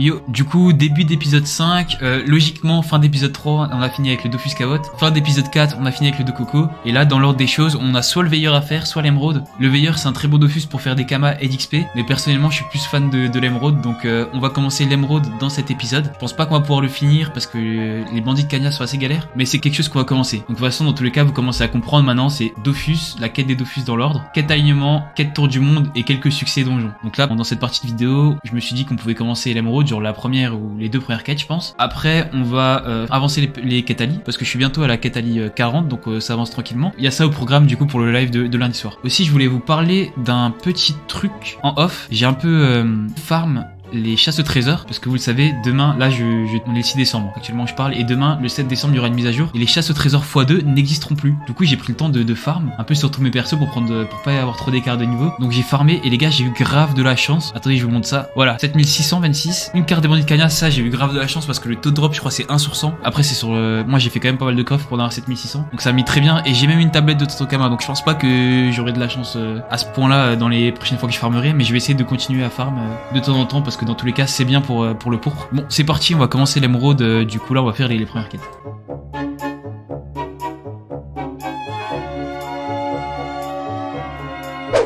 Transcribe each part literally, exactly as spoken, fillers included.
Yo, du coup, début d'épisode cinq, euh, logiquement, fin d'épisode trois, on a fini avec le Dofus Kavot. Fin d'épisode quatre, on a fini avec le Coco. Et là, dans l'ordre des choses, on a soit le Veilleur à faire, soit l'Emeraude. Le Veilleur, c'est un très bon Dofus pour faire des Kamas et d'X P, mais personnellement, je suis plus fan de, de l'Emeraude, donc euh, on va commencer l'Emeraude dans cet épisode. Je pense pas qu'on va pouvoir le finir, parce que euh, les bandits de Cania sont assez galères, mais c'est quelque chose qu'on va commencer. Donc de toute façon, dans tous les cas, vous commencez à comprendre maintenant, c'est Dofus, la quête des Dofus dans l'ordre, quête alignement, quête tour du monde, et quelques succès donjons. Donc là, dans cette partie de vidéo, je me suis dit qu'on pouvait commencer l'Emeraude, genre la première ou les deux premières quêtes je pense. Après on va euh, avancer les, les Catali parce que je suis bientôt à la Catali quarante, donc euh, ça avance tranquillement. Il y a ça au programme du coup pour le live de, de lundi soir. Aussi je voulais vous parler d'un petit truc en off. J'ai un peu euh, farm les chasses au trésor, parce que vous le savez, demain, là, je, je, on est le six décembre, actuellement je parle, et demain, le sept décembre, il y aura une mise à jour, et les chasses au trésor fois deux n'existeront plus. Du coup, j'ai pris le temps de, de farm, un peu sur tous mes persos, pour prendre, pour pas avoir trop d'écart de niveau. Donc j'ai farmé, et les gars, j'ai eu grave de la chance. Attendez, je vous montre ça. Voilà, sept mille six cent vingt-six. Une carte des bandits de Cania, ça, j'ai eu grave de la chance, parce que le taux de drop, je crois, c'est un sur cent. Après, c'est sur le... Moi, j'ai fait quand même pas mal de coffres pour avoir sept mille six cents, donc ça a mis très bien, et j'ai même une tablette de Totokama, donc je pense pas que j'aurai de la chance euh, à ce point-là dans les prochaines fois que je farmerai, mais je vais essayer de continuer à farm euh, de temps en temps, parce que que dans tous les cas c'est bien pour, pour le pourpre. Bon c'est parti, on va commencer l'Emeraude, euh, du coup là on va faire les, les premières quêtes.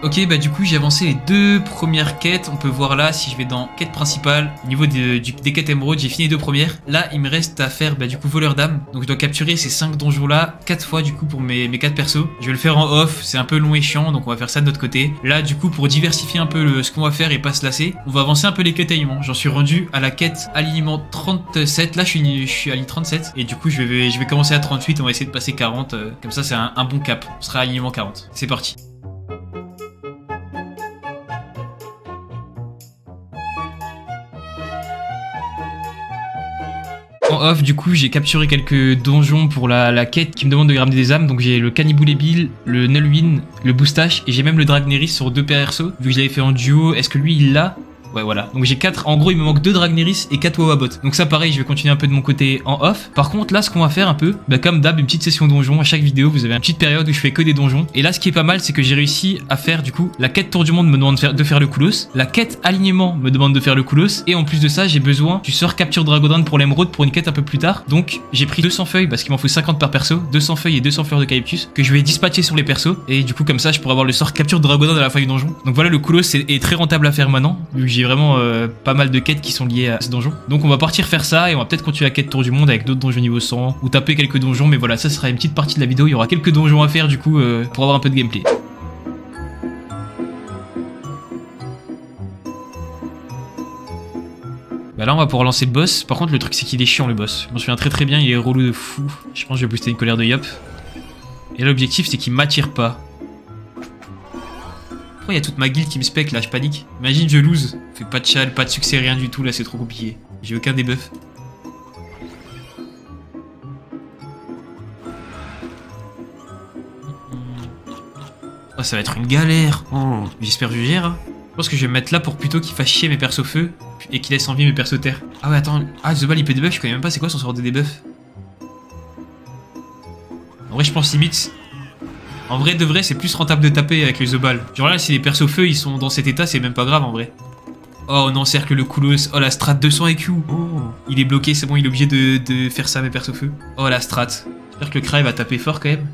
Ok, bah du coup j'ai avancé les deux premières quêtes, on peut voir là, si je vais dans quête principale, au niveau des, des quêtes émeraudes, j'ai fini les deux premières. Là il me reste à faire bah du coup voleur d'âme, donc je dois capturer ces cinq donjons là, quatre fois du coup pour mes, mes quatre persos. Je vais le faire en off, c'est un peu long et chiant, donc on va faire ça de notre côté. Là du coup pour diversifier un peu le, ce qu'on va faire et pas se lasser, on va avancer un peu les quêtes alignement. J'en suis rendu à la quête alignement trente-sept, là je suis, je suis à ligne trente-sept, et du coup je vais, je vais commencer à trente-huit, on va essayer de passer quarante, euh, comme ça c'est un, un bon cap, on sera à alignement quarante. C'est parti. En off, du coup, j'ai capturé quelques donjons pour la, la quête qui me demande de grammer des âmes. Donc, j'ai le Canniboulébil, le Nulwin, le Boustache et j'ai même le Dragneris sur deux persos. Vu que je l'avais fait en duo, est-ce que lui il l'a? Ouais, voilà. Donc j'ai quatre, en gros il me manque deux Dragneris et quatre Wawabot. Donc ça pareil, je vais continuer un peu de mon côté en off. Par contre là ce qu'on va faire un peu, bah comme d'hab, une petite session donjon. À chaque vidéo vous avez une petite période où je fais que des donjons. Et là ce qui est pas mal c'est que j'ai réussi à faire du coup la quête tour du monde me demande de faire, de faire le Coulosse, la quête alignement me demande de faire le Coulosse, et en plus de ça j'ai besoin du sort capture Dragodinde pour l'Emeraude pour une quête un peu plus tard. Donc j'ai pris deux cents feuilles parce qu'il m'en faut cinquante par perso, deux cents feuilles et deux cents fleurs d'eucalyptus que je vais dispatcher sur les persos, et du coup comme ça je pourrais avoir le sort capture Dragodinde à la fin du donjon. Donc voilà, le Coulosse est, est très rentable à faire maintenant vu que j'ai vraiment euh, pas mal de quêtes qui sont liées à ce donjon. Donc on va partir faire ça et on va peut-être continuer la quête tour du monde avec d'autres donjons niveau cent ou taper quelques donjons, mais voilà, ça sera une petite partie de la vidéo, il y aura quelques donjons à faire du coup euh, pour avoir un peu de gameplay. Bah là on va pouvoir lancer le boss. Par contre le truc c'est qu'il est chiant le boss, je m'en souviens très très bien, il est relou de fou. Je pense que je vais booster une colère de Yop. Et l'objectif c'est qu'il m'attire pas. Il y a toute ma guilde qui me spec là, je panique. Imagine, je lose. Fais pas de chal, pas de succès, rien du tout. Là, c'est trop compliqué. J'ai aucun debuff. Oh, ça va être une galère. Oh. J'espère que je gère. Hein. Je pense que je vais me mettre là pour plutôt qu'il fasse chier mes persos feu et qu'il laisse en vie mes persos terre. Ah ouais, attends. Ah, Zobal il peut debuff. Je connais même pas c'est quoi son sort de debuff. En vrai, je pense limite. En vrai de vrai c'est plus rentable de taper avec les Zobal. Genre là si les persos feu ils sont dans cet état c'est même pas grave en vrai. Oh on encercle le Coulosse. Oh la strat deux cents E Q. Oh. Il est bloqué, c'est bon, il est obligé de, de faire ça mes persos feu. Oh la strat. J'espère que le Krai va taper fort quand même.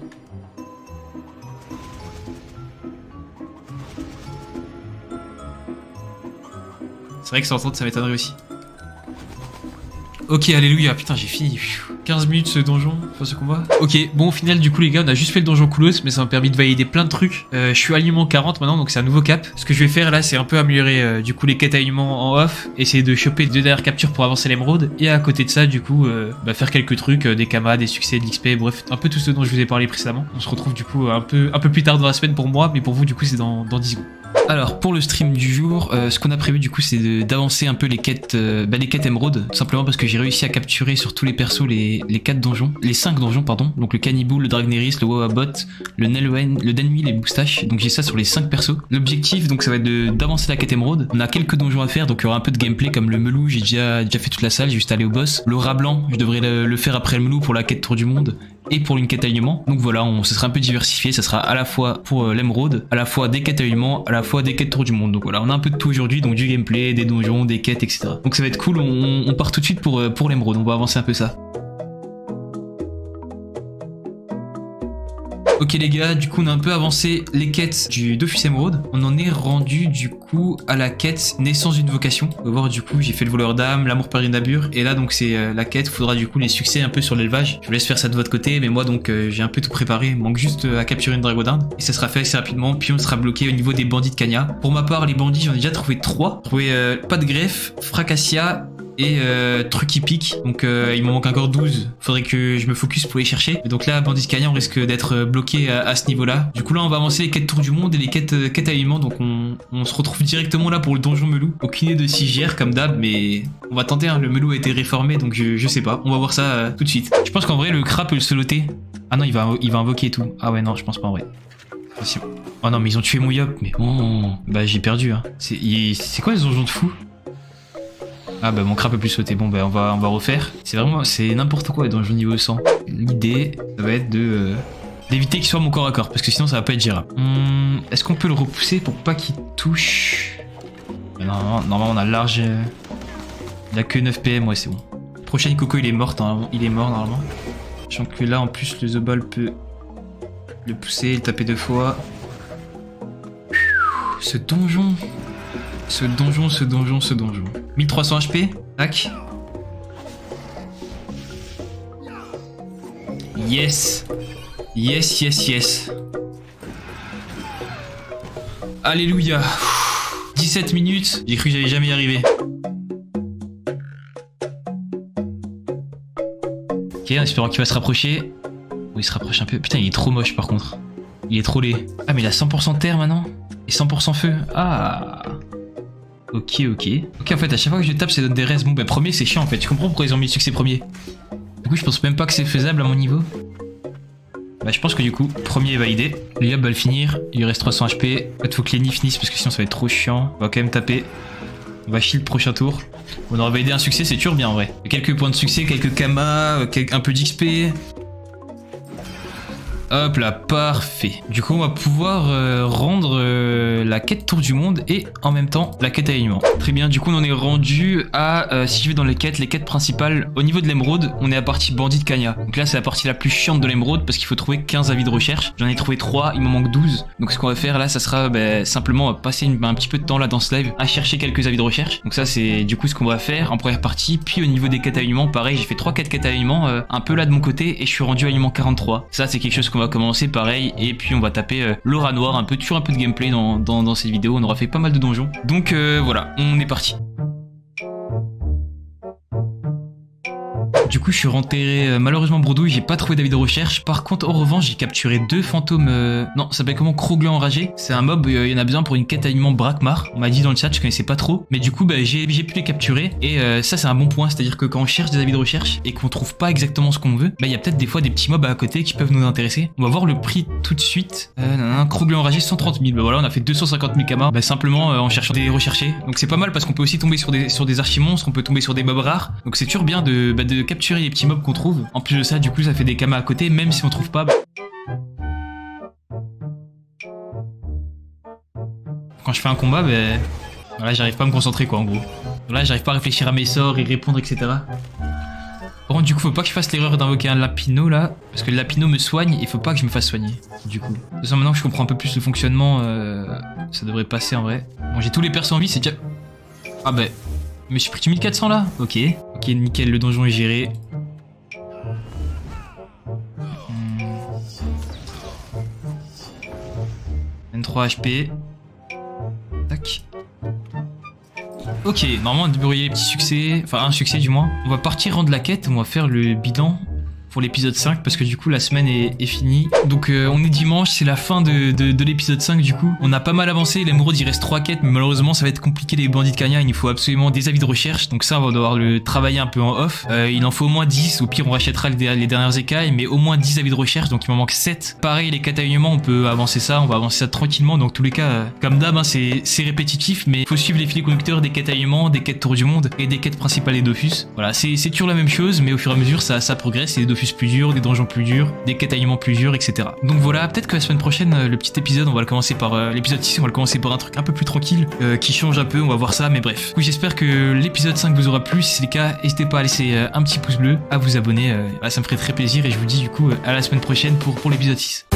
C'est vrai que sans entendre ça m'étonnerait aussi. Ok, alléluia, putain j'ai fini quinze minutes ce donjon, enfin ce combat. Ok, bon au final du coup les gars on a juste fait le donjon Coulosse, mais ça m'a permis de valider plein de trucs. euh, Je suis alignement quarante maintenant, donc c'est un nouveau cap. Ce que je vais faire là c'est un peu améliorer euh, du coup les quêtes alignement en off, essayer de choper deux dernières captures pour avancer l'Emeraude, et à côté de ça du coup euh, bah, faire quelques trucs, euh, des kamas, des succès, de l'X P, bref un peu tout ce dont je vous ai parlé précédemment. On se retrouve du coup un peu, un peu plus tard dans la semaine pour moi, mais pour vous du coup c'est dans, dans dix secondes. Alors pour le stream du jour, euh, ce qu'on a prévu du coup c'est d'avancer un peu les quêtes, euh, bah, les quêtes émeraudes, tout simplement parce que j'ai réussi à capturer sur tous les persos les, les quatre donjons, les cinq donjons pardon, donc le Cannibou, le Dragneris, le Wawabot, le Nelwen, le Denui, les Boustaches, donc j'ai ça sur les cinq persos. L'objectif donc ça va être d'avancer la quête émeraude, on a quelques donjons à faire donc il y aura un peu de gameplay comme le Melou, j'ai déjà, déjà fait toute la salle, j'ai juste allé au boss, le rat blanc, je devrais le, le faire après le Melou pour la quête tour du monde, et pour une quête alignement. Donc voilà, on se sera un peu diversifié, ça sera à la fois pour euh, l'émeraude, à la fois des quêtes alignement, à la fois des quêtes tour du monde. Donc voilà, on a un peu de tout aujourd'hui, donc du gameplay, des donjons, des quêtes, et cetera. Donc ça va être cool, on, on part tout de suite pour, euh, pour l'émeraude, on va avancer un peu ça. Ok les gars, du coup on a un peu avancé les quêtes du Dofus Emeraude. On en est rendu du coup à la quête Naissance d'une vocation. On va voir du coup, j'ai fait le voleur d'âme, l'amour par une nabure. Et là donc c'est euh, la quête, faudra du coup les succès un peu sur l'élevage. Je vous laisse faire ça de votre côté, mais moi donc euh, j'ai un peu tout préparé. Il manque juste euh, à capturer une Dragodinde. Et ça sera fait assez rapidement, puis on sera bloqué au niveau des bandits de Cania. Pour ma part, les bandits, j'en ai déjà trouvé trois. J'ai trouvé euh, pas de greffe, fracassia... et euh, truc qui pique, donc euh, il m'en manque encore douze, faudrait que je me focus pour les chercher. Et donc là, bandit Cania, on risque d'être bloqué à, à ce niveau là. Du coup là on va avancer les quêtes tour du monde et les quêtes, euh, quêtes aliments, donc on, on se retrouve directement là pour le donjon Melou. Aucune idée de si j'y gère comme d'hab, mais on va tenter, hein. Le Melou a été réformé, donc je, je sais pas, on va voir ça euh, tout de suite. Je pense qu'en vrai le Kra peut le soloter. Ah non, il va, il va invoquer et tout. Ah ouais non, je pense pas en vrai. Oh non mais ils ont tué mon Yop, mais oh, bah j'ai perdu hein. C'est quoi les donjons de fou? Ah bah mon Kra peut plus sauter, bon bah on va, on va refaire. C'est vraiment, c'est n'importe quoi dans le jeu niveau cent. L'idée, ça va être de euh, d'éviter qu'il soit mon corps à corps, parce que sinon ça va pas être gérable. Hum, est-ce qu'on peut le repousser pour pas qu'il touche? Normalement, normalement on a large... Il a que neuf P M, ouais c'est bon. Prochaine Coco il est mort, hein, il est mort normalement. Sachant que là en plus le Zobal peut le pousser, le taper deux fois. Ce donjon... Ce donjon, ce donjon, ce donjon. mille trois cents H P, tac. Yes. Yes, yes, yes. Alléluia. dix-sept minutes, j'ai cru que j'allais jamais y arriver. Ok, en espérant qu'il va se rapprocher. Oh, il se rapproche un peu. Putain, il est trop moche par contre. Il est trop laid. Ah, mais il a cent pour cent terre maintenant. Et cent pour cent feu. Ah. Ok, ok. Ok, en fait, à chaque fois que je tape, ça donne des restes. Bon, bah, premier, c'est chiant, en fait. Je comprends pourquoi ils ont mis le succès premier. Du coup, je pense même pas que c'est faisable à mon niveau. Bah, je pense que du coup, premier est validé. Le Yop va le finir. Il lui reste trois cents H P. En fait, faut que les nids finissent parce que sinon, ça va être trop chiant. On va quand même taper. On va chill le prochain tour. On aura validé un succès, c'est toujours bien en vrai. Quelques points de succès, quelques kamas, un peu d'X P. Hop là, parfait. Du coup, on va pouvoir euh, rendre euh, la quête tour du monde et en même temps la quête alignement. Très bien, du coup, on en est rendu à, euh, si je vais dans les quêtes, les quêtes principales. Au niveau de l'émeraude, on est à partie bandit de Cania. Donc là, c'est la partie la plus chiante de l'émeraude parce qu'il faut trouver quinze avis de recherche. J'en ai trouvé trois, il m'en manque douze. Donc ce qu'on va faire là, ça sera bah, simplement passer une, bah, un petit peu de temps là dans ce live à chercher quelques avis de recherche. Donc ça, c'est du coup ce qu'on va faire en première partie. Puis au niveau des quêtes alignement, pareil, j'ai fait trois quêtes quêtes alignement euh, un peu là de mon côté et je suis rendu à alignement quarante-trois. Ça, c'est quelque chose qu'on va commencer pareil et puis on va taper euh, l'aura noire, un peu toujours un peu de gameplay dans, dans, dans cette vidéo. On aura fait pas mal de donjons, donc euh, voilà, on est parti. Du coup, je suis rentré euh, malheureusement bredouille, j'ai pas trouvé d'avis de recherche. Par contre, en revanche, j'ai capturé deux fantômes. Euh... Non, ça s'appelle comment? Krugler enragé. C'est un mob, il euh, y en a besoin pour une quête alignement Brakmar. On m'a dit dans le chat, je connaissais pas trop. Mais du coup, bah, j'ai pu les capturer. Et euh, ça, c'est un bon point. C'est-à-dire que quand on cherche des avis de recherche et qu'on trouve pas exactement ce qu'on veut, bah, il y a peut-être des fois des petits mobs à côté qui peuvent nous intéresser. On va voir le prix tout de suite. Euh, Krugler enragé, cent trente mille. Bah voilà, on a fait deux cent cinquante mille kamas. Bah, simplement euh, en cherchant des recherchés. Donc c'est pas mal parce qu'on peut aussi tomber sur des, sur des archimonstres, on peut tomber sur des mobs rares. Donc c'est toujours bien de, bah, de capturer les petits mobs qu'on trouve. En plus de ça, du coup, ça fait des kamas à côté, même si on trouve pas. Quand je fais un combat, ben voilà, j'arrive pas à me concentrer quoi, en gros. Là, j'arrive pas à réfléchir à mes sorts et répondre, et cetera. Par contre, du coup, faut pas que je fasse l'erreur d'invoquer un Lapino là, parce que le Lapino me soigne et faut pas que je me fasse soigner. Du coup, de toute façon, maintenant que je comprends un peu plus le fonctionnement, euh, ça devrait passer en vrai. Bon, j'ai tous les persos en vie, c'est déjà. Ah ben. Mais j'ai pris du mille quatre cents là. Ok. Ok, nickel, le donjon est géré. vingt-trois H P. Tac. Ok, normalement on a débrouillé les petits succès. Enfin, un succès du moins. On va partir rendre la quête. On va faire le bilan pour l'épisode cinq parce que du coup la semaine est, est finie. Donc euh, on est dimanche, c'est la fin de, de, de l'épisode cinq du coup. On a pas mal avancé, l'émeraude il reste trois quêtes mais malheureusement ça va être compliqué les bandits de Cania, il nous faut absolument des avis de recherche donc ça on va devoir le travailler un peu en off. Euh, il en faut au moins dix, au pire on rachètera les, les dernières écailles mais au moins dix avis de recherche donc il m'en manque sept. Pareil les quêtes alignements on peut avancer ça, on va avancer ça tranquillement donc tous les cas euh, comme d'hab hein, c'est répétitif mais faut suivre les fils conducteurs des quêtes alignements, des quêtes tour du monde et des quêtes principales des Dofus. Voilà c'est toujours la même chose mais au fur et à mesure ça, ça progresse et les Dofus puces plus dures, des donjons plus durs, des cataillements plus durs, et cetera. Donc voilà, peut-être que la semaine prochaine, le petit épisode, on va le commencer par euh, l'épisode six, on va le commencer par un truc un peu plus tranquille, euh, qui change un peu, on va voir ça, mais bref. Du coup, j'espère que l'épisode cinq vous aura plu. Si c'est le cas, n'hésitez pas à laisser euh, un petit pouce bleu, à vous abonner, euh, bah, ça me ferait très plaisir, et je vous dis du coup euh, à la semaine prochaine pour, pour l'épisode six.